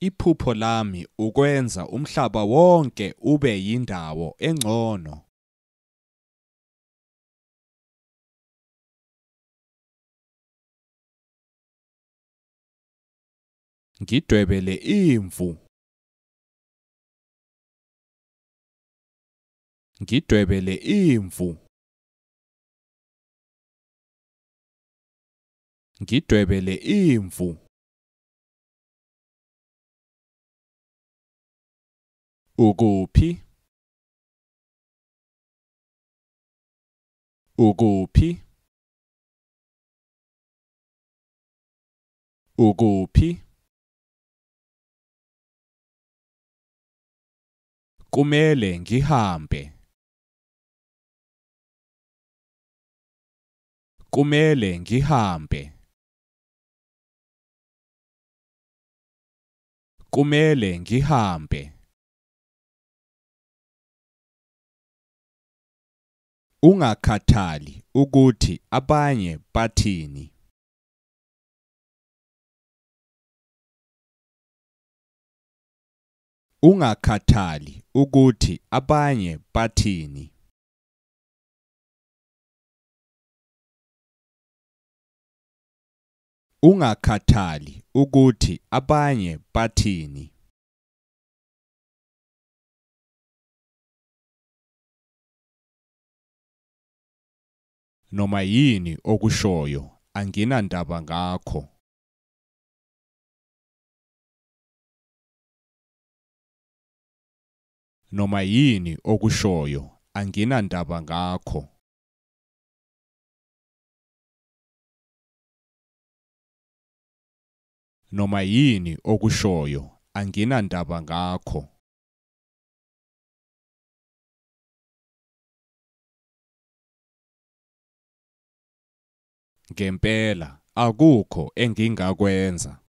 Iphupho lami ukwenza umhlaba wonke ube yindawo engcono. Ngidwebele imvu. Ngidwebele imvu. Ngidwebele imvu. Ugupi, ugupi, ugupi. Kumele ngihambe, kumele ngihambe, kumele ngihambe. Ungakhathali ukuthi abanye bathini. Ungakhathali ukuthi abanye bathini. Ungakhathali ukuthi abanye bathini. Noma yini okushoyo anginandaba ngakho. Noma yini okushoyo anginandaba ngakho. Noma yini okushoyo anginandaba ngakho. Ngempela akukho engingakwenza.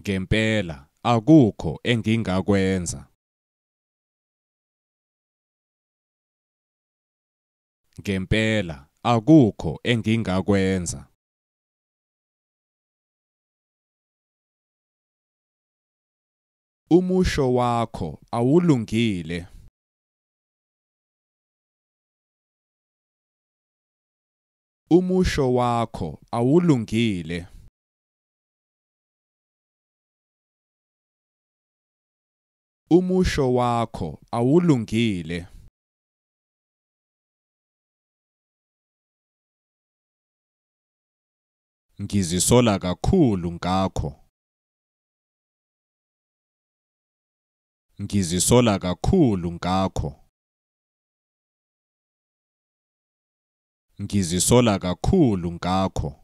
Ngempela akukho engingakwenza. Ngempela akukho engingakwenza. Umusho wakho awulungile. Umusho wakho awulungile. Umusho wakho awulungile. Ngizisola kakhulu ngakho. Ngizisola kakhulu ngakho. Ngizisola kakhulu ngakho.